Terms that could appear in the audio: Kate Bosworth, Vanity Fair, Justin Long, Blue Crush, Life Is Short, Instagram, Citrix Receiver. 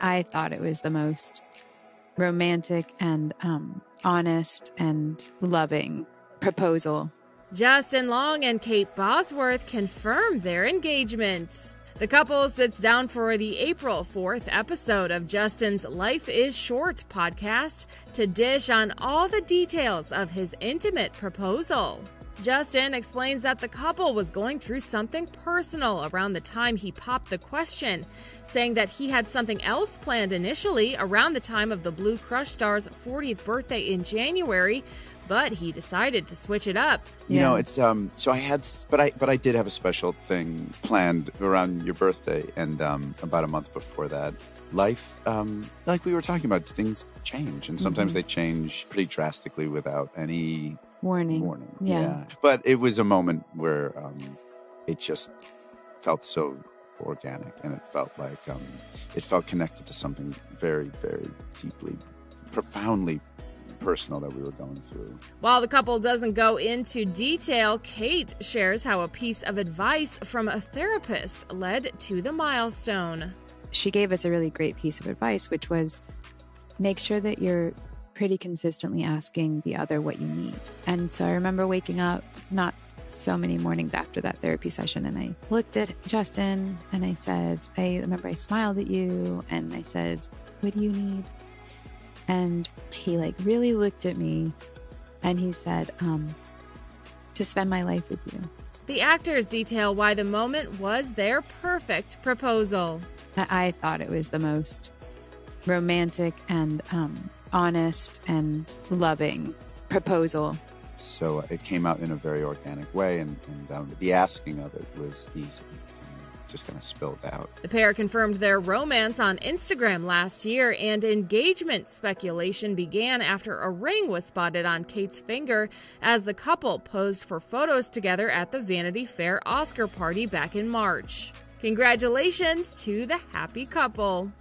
I thought it was the most romantic and honest and loving proposal. Justin Long and Kate Bosworth confirm their engagement. The couple sits down for the April 4th episode of Justin's Life Is Short podcast to dish on all the details of his intimate proposal. Justin explains that the couple was going through something personal around the time he popped the question, saying that he had something else planned initially around the time of the Blue Crush star's 40th birthday in January, but he decided to switch it up. You know, it's I did have a special thing planned around your birthday, and about a month before that. Life, like we were talking about, things change, and sometimes they change pretty drastically without any warning. Yeah. But it was a moment where it just felt so organic, and it felt like it felt connected to something very, very deeply, profoundly personal that we were going through. While the couple doesn't go into detail, Kate shares how a piece of advice from a therapist led to the milestone. She gave us a really great piece of advice, which was make sure that you're pretty consistently asking the other what you need. And so I remember waking up not so many mornings after that therapy session, and I looked at Justin and I said, I remember I smiled at you and I said, what do you need? And he really looked at me and he said, to spend my life with you. The actors detail why the moment was their perfect proposal. I thought it was the most romantic and honest and loving proposal. So it came out in a very organic way, and the asking of it was easy. Just kind of spilled out. The pair confirmed their romance on Instagram last year, and engagement speculation began after a ring was spotted on Kate's finger as the couple posed for photos together at the Vanity Fair Oscar party back in March. Congratulations to the happy couple.